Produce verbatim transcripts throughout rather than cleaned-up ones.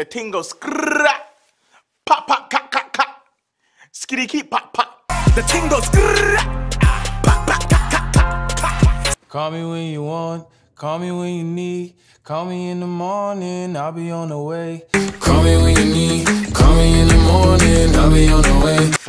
The thing goes scrap, pop, pop, cock, cock, cock, skitty keep, pop, pop. The thing goes scrap, pop, pop, cock, cock, cock, cock. Call me when you want, call me when you need, call me in the morning, I'll be on the way. Call me when you need, call me in the morning, I'll be on the way.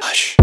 Hush.